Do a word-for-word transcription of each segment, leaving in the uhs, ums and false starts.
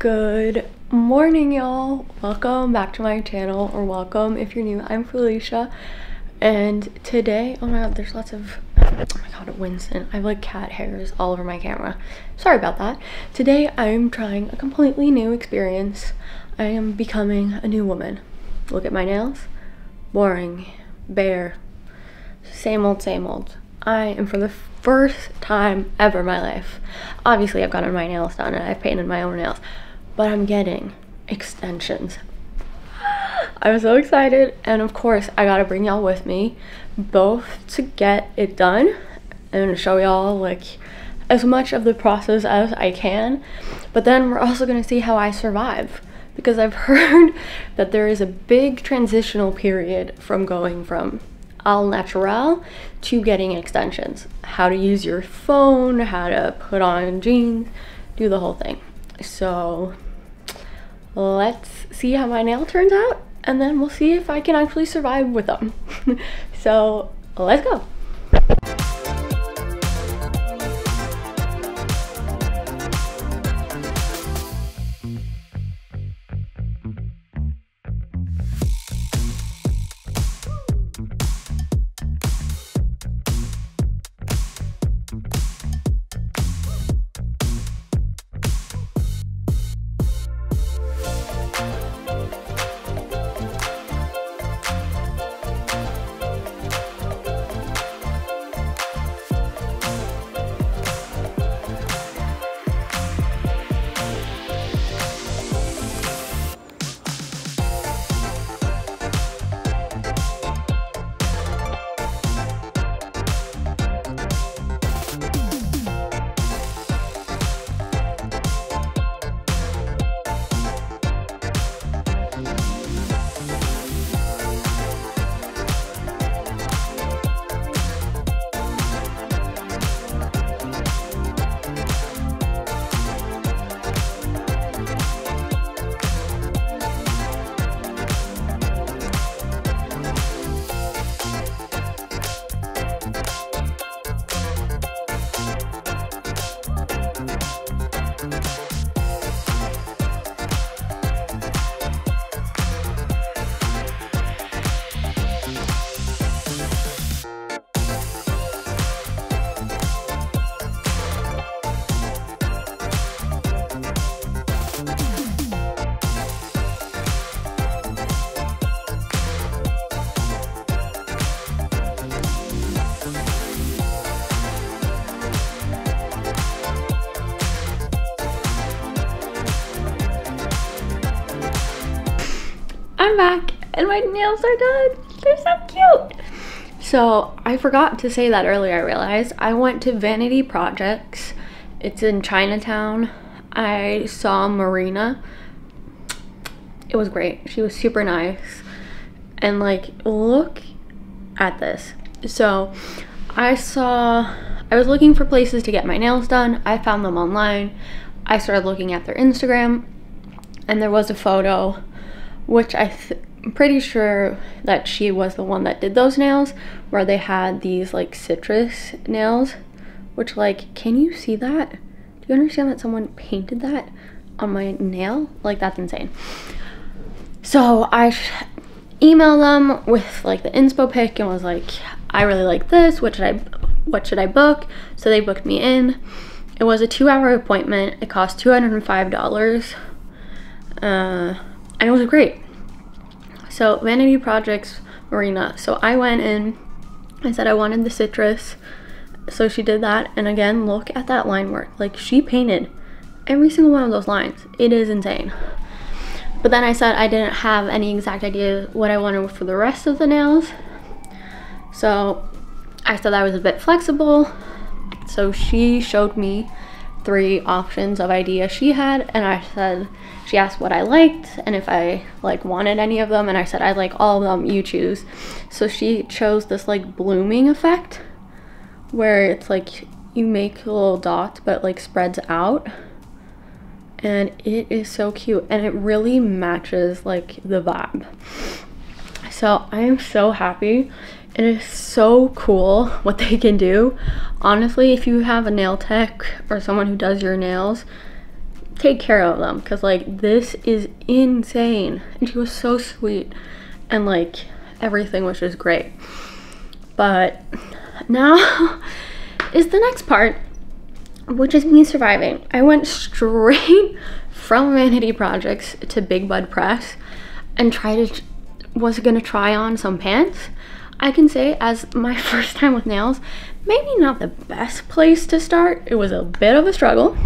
Good morning, y'all. Welcome back to my channel, or welcome if you're new. I'm Felicia, and today, oh my god, there's lots of, oh my god, Winston, I have like cat hairs all over my camera. Sorry about that. Today, I'm trying a completely new experience. I am becoming a new woman. Look at my nails. Boring. Bare. Same old, same old. I am, for the first time ever in my life, obviously I've gotten my nails done and I've painted my own nails, but I'm getting extensions. I'm so excited, and of course I gotta bring y'all with me, both to get it done and show y'all like as much of the process as I can, but then we're also gonna see how I survive, because I've heard that there is a big transitional period from going from al natural to getting extensions. How to use your phone, how to put on jeans, do the whole thing. So let's see how my nail turns out, and then we'll see if I can actually survive with them. So let's go. I'm back and my nails are done. They're so cute. So I forgot to say that earlier. I realized I went to Vanity Projects. It's in Chinatown. I saw Marina. It was great. She was super nice. And like, look at this. So I saw, I was looking for places to get my nails done. I found them online. I started looking at their Instagram, and there was a photo, which I th I'm pretty sure that she was the one that did those nails, where they had these like citrus nails, which like, can you see that? Do you understand that someone painted that on my nail? Like, that's insane. So I emailed them with like the inspo pic and was like, I really like this, what should I, what should I book? So they booked me in. It was a two hour appointment. It cost two hundred five dollars. Uh, And it was great. So Vanity Projects, Marina. So I went in, I said I wanted the citrus. So she did that. And again, look at that line work. Like, she painted every single one of those lines. It is insane. But then I said I didn't have any exact idea what I wanted for the rest of the nails. So I said I was a bit flexible. So she showed me three options of idea she had, and I said, she asked what I liked and if I like wanted any of them, and I said I like all of them, you choose. So she chose this like blooming effect, where it's like you make a little dot but like spreads out, and it is so cute, and it really matches like the vibe. So I am so happy. It is so cool what they can do. Honestly, if you have a nail tech or someone who does your nails, take care of them, because like this is insane. And she was so sweet, and like everything was just great. But now is the next part, which is me surviving. I went straight from Vanity Projects to Big Bud Press and tried to was gonna try on some pants. I can say, as my first time with nails, maybe not the best place to start. It was a bit of a struggle,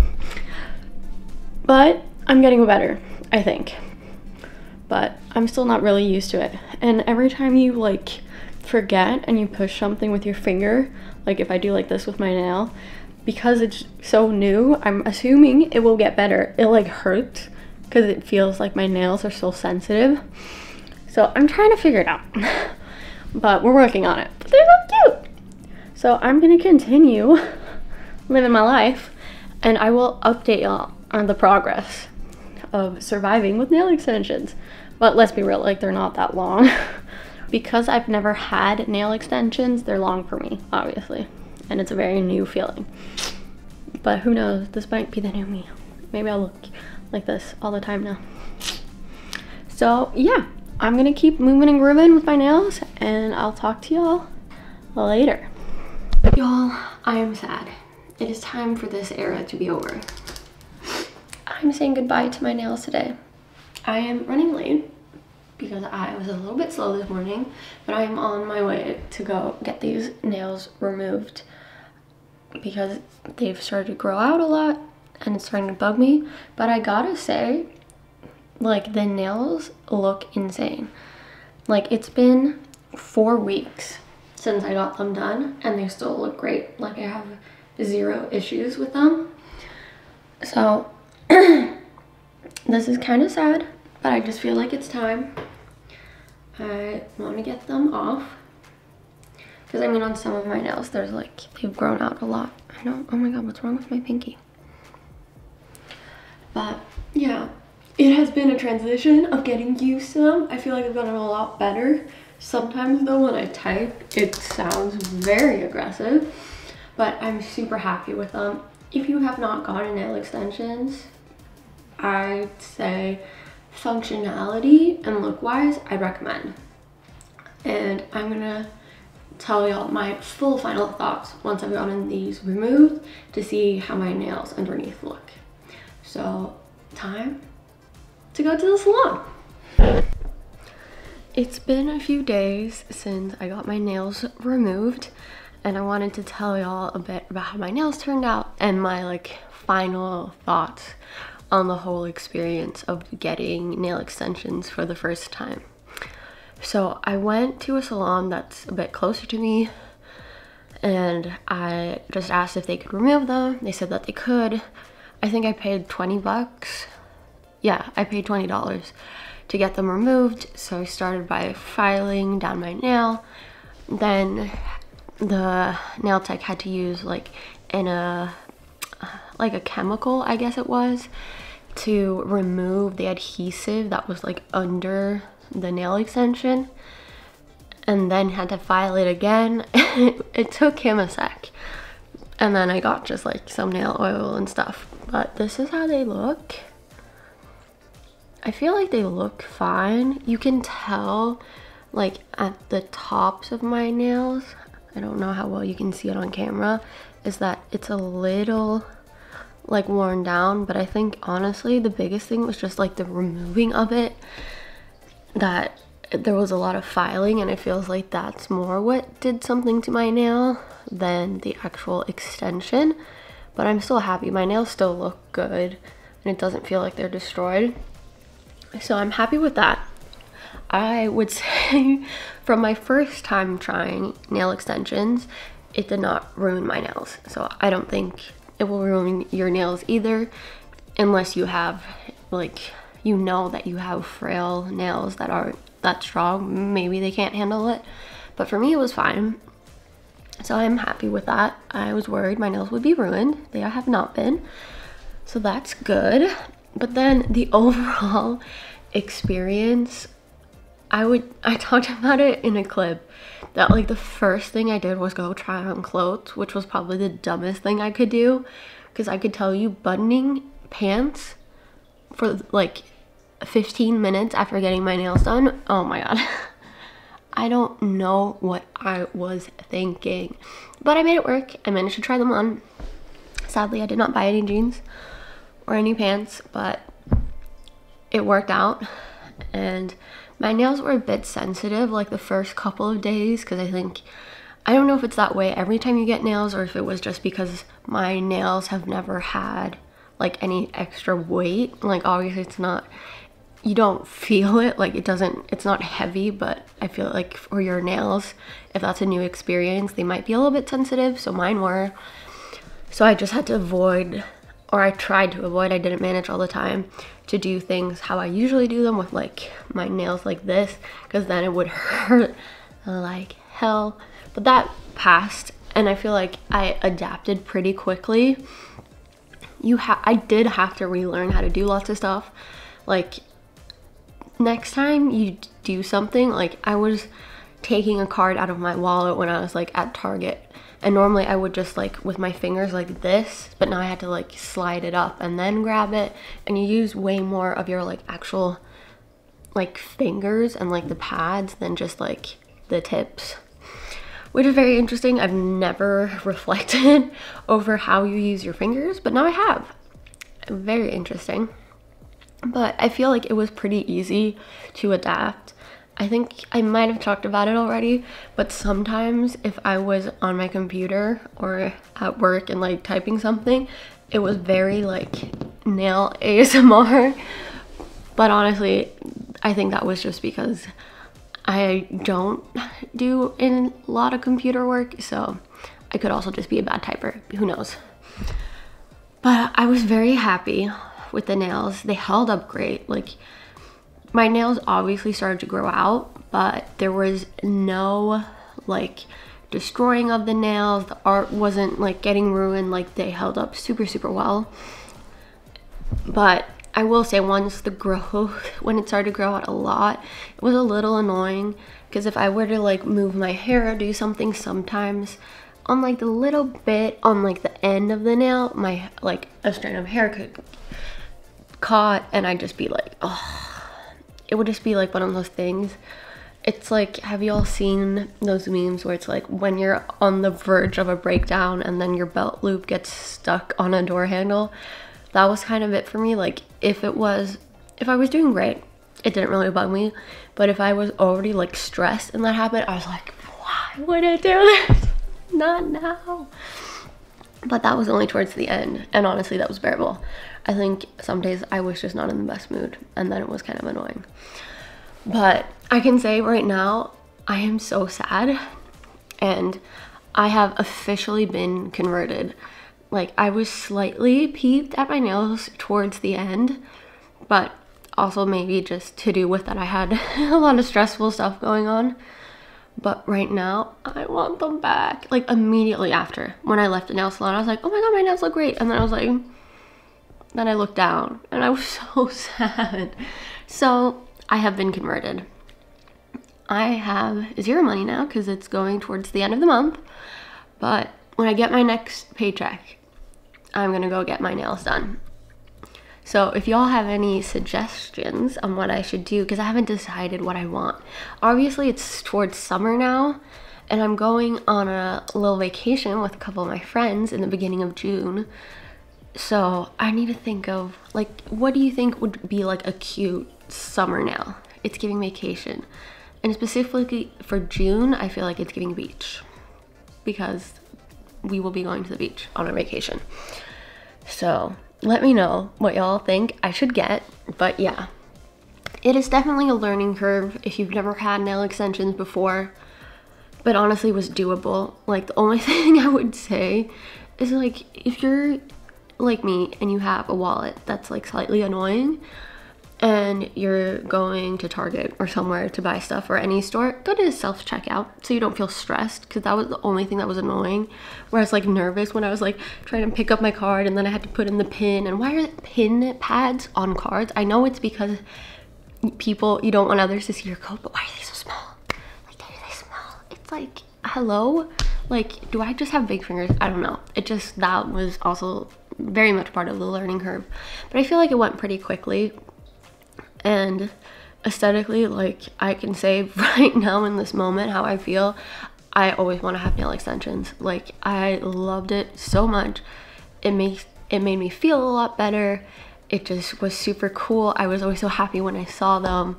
but I'm getting better, I think. But I'm still not really used to it. And every time you like forget and you push something with your finger, like if I do like this with my nail, because it's so new, I'm assuming it will get better. It like hurts because it feels like my nails are so sensitive. So I'm trying to figure it out, but we're working on it. But they're so cute. So I'm gonna continue living my life, and I will update y'all on the progress of surviving with nail extensions. But let's be real, like they're not that long. Because I've never had nail extensions, they're long for me, obviously. And it's a very new feeling. But who knows, this might be the new me. Maybe I'll look like this all the time now. So yeah, I'm gonna keep moving and grooving with my nails, and I'll talk to y'all later. Y'all, I am sad. It is time for this era to be over. I'm saying goodbye to my nails today. I am running late because I was a little bit slow this morning, but I am on my way to go get these nails removed because they've started to grow out a lot and it's starting to bug me. But I gotta say, like, the nails look insane. Like, it's been four weeks since I got them done and they still look great. Like, I have zero issues with them. So this is kind of sad, but I just feel like it's time. I want to get them off because I mean, on some of my nails there's like they've grown out a lot. I know. Oh my god, what's wrong with my pinky? But yeah, it has been a transition of getting used to them. I feel like I've gotten a lot better. Sometimes though, when I type, it sounds very aggressive, but I'm super happy with them. If you have not gotten nail extensions, I'd say functionality and look-wise, I recommend. And I'm gonna tell y'all my full final thoughts once I've gotten these removed to see how my nails underneath look. So, time to go to the salon. It's been a few days since I got my nails removed, and I wanted to tell y'all a bit about how my nails turned out and my like final thoughts on the whole experience of getting nail extensions for the first time. So I went to a salon that's a bit closer to me, and I just asked if they could remove them. They said that they could. I think I paid twenty bucks. Yeah, I paid twenty dollars to get them removed. So I started by filing down my nail, then the nail tech had to use like in a like a chemical, I guess it was, to remove the adhesive that was like under the nail extension, and then had to file it again. It took him a sec, and then I got just like some nail oil and stuff. But this is how they look. I feel like they look fine. You can tell like at the tops of my nails, I don't know how well you can see it on camera, is that it's a little like worn down, but I think honestly the biggest thing was just like the removing of it, that there was a lot of filing, and it feels like that's more what did something to my nail than the actual extension. But I'm still happy. My nails still look good and it doesn't feel like they're destroyed. So I'm happy with that. I would say from my first time trying nail extensions, it did not ruin my nails. So I don't think it will ruin your nails either, unless you have like, you know that you have frail nails that aren't that strong, maybe they can't handle it. But for me, it was fine. So I'm happy with that. I was worried my nails would be ruined. They have not been. So that's good. But then the overall experience, I would, I talked about it in a clip that like the first thing I did was go try on clothes, which was probably the dumbest thing I could do, because I could tell you buttoning pants for like fifteen minutes after getting my nails done. Oh my god. I don't know what I was thinking, but I made it work. I managed to try them on. Sadly, I did not buy any jeans or any pants, but it worked out. And my nails were a bit sensitive like the first couple of days because I think, I don't know if it's that way every time you get nails or if it was just because my nails have never had like any extra weight. Like obviously it's not, you don't feel it, like it doesn't, it's not heavy, but I feel like for your nails, if that's a new experience, they might be a little bit sensitive, so mine were. So I just had to avoid, or I tried to avoid, I didn't manage all the time to do things how I usually do them with like my nails like this, because then it would hurt like hell. But that passed and I feel like I adapted pretty quickly. You ha- I did have to relearn how to do lots of stuff. Like next time you do something, like I was taking a card out of my wallet when I was like at Target, and normally I would just like with my fingers like this, but now I had to like slide it up and then grab it, and you use way more of your like actual like fingers and like the pads than just like the tips, which is very interesting. I've never reflected over how you use your fingers, but now I have. Very interesting. But I feel like it was pretty easy to adapt. I think I might have talked about it already, but sometimes if I was on my computer or at work and like typing something, it was very like nail A S M R. But honestly, I think that was just because I don't do a lot of computer work, so I could also just be a bad typer, who knows. But I was very happy with the nails. They held up great. Like my nails obviously started to grow out, but there was no like destroying of the nails. The art wasn't like getting ruined. Like they held up super super well. But I will say once the growth, when it started to grow out a lot, it was a little annoying because if I were to like move my hair or do something, sometimes on like the little bit on like the end of the nail, my like a strand of hair could caught, and I'd just be like, oh, it would just be like one of those things. It's like, have you all seen those memes where it's like when you're on the verge of a breakdown and then your belt loop gets stuck on a door handle? That was kind of it for me. Like if it was, if I was doing great, it didn't really bug me. But if I was already like stressed and that happened, I was like, why would I do this? Not now. But that was only towards the end. And honestly, that was bearable. I think some days I was just not in the best mood, and then it was kind of annoying. But I can say right now, I am so sad. And I have officially been converted. Like I was slightly peeved at my nails towards the end, but also maybe just to do with that I had a lot of stressful stuff going on. But right now I want them back. Like immediately after when I left the nail salon, I was like, oh my god, my nails look great. And then I was like, then I looked down and I was so sad. So I have been converted. I have zero money now because it's going towards the end of the month, but when I get my next paycheck, I'm gonna go get my nails done. So if y'all have any suggestions on what I should do, because I haven't decided what I want. Obviously it's towards summer now, and I'm going on a little vacation with a couple of my friends in the beginning of June. So I need to think of like, what do you think would be like a cute summer nail? It's giving vacation. And specifically for June, I feel like it's giving beach, because we will be going to the beach on a vacation. So let me know what y'all think I should get. But yeah, it is definitely a learning curve if you've never had nail extensions before, but honestly it was doable. Like the only thing I would say is like, if you're like me and you have a wallet that's like slightly annoying and you're going to Target or somewhere to buy stuff or any store, go to self-checkout so you don't feel stressed, because that was the only thing that was annoying, where I was like nervous when I was like trying to pick up my card and then I had to put in the pin. And why are pin pads on cards? I know it's because people, you don't want others to see your code, but why are they so small? Like why are they small? It's like, hello? Like do I just have big fingers? I don't know. It just, that was also very much part of the learning curve, but I feel like it went pretty quickly. And aesthetically, like, I can say right now in this moment how I feel. I always want to have nail extensions. Like, I loved it so much. It makes it made me feel a lot better. It just was super cool. I was always so happy when I saw them.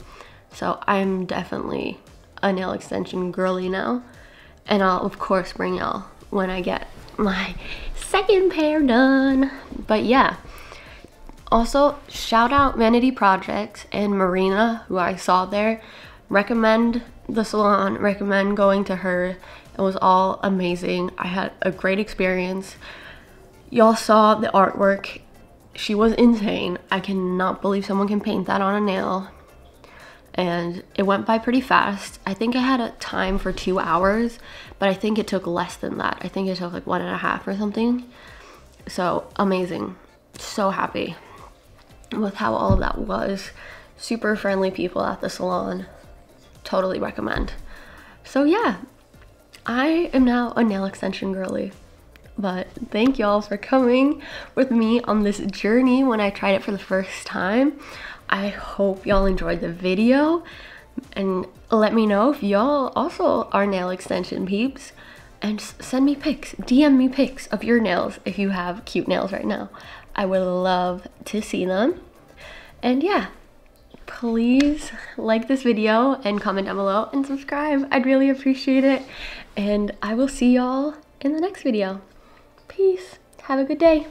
So I'm definitely a nail extension girly now. And I'll of course bring y'all when I get my second pair done. But yeah, also shout out Vanity Projects and Marina, who I saw there. Recommend the salon, recommend going to her. It was all amazing. I had a great experience. Y'all saw the artwork. She was insane. I cannot believe someone can paint that on a nail. And it went by pretty fast. I think I had a time for two hours, but I think it took less than that. I think it took like one and a half or something. So amazing. So happy with how all of that was. Super friendly people at the salon. Totally recommend. So yeah, I am now a nail extension girly. But thank y'all for coming with me on this journey when I tried it for the first time. I hope y'all enjoyed the video, and let me know if y'all also are nail extension peeps, and send me pics, D M me pics of your nails if you have cute nails right now. I would love to see them. And yeah, please like this video and comment down below and subscribe. I'd really appreciate it, and I will see y'all in the next video. Peace. Have a good day.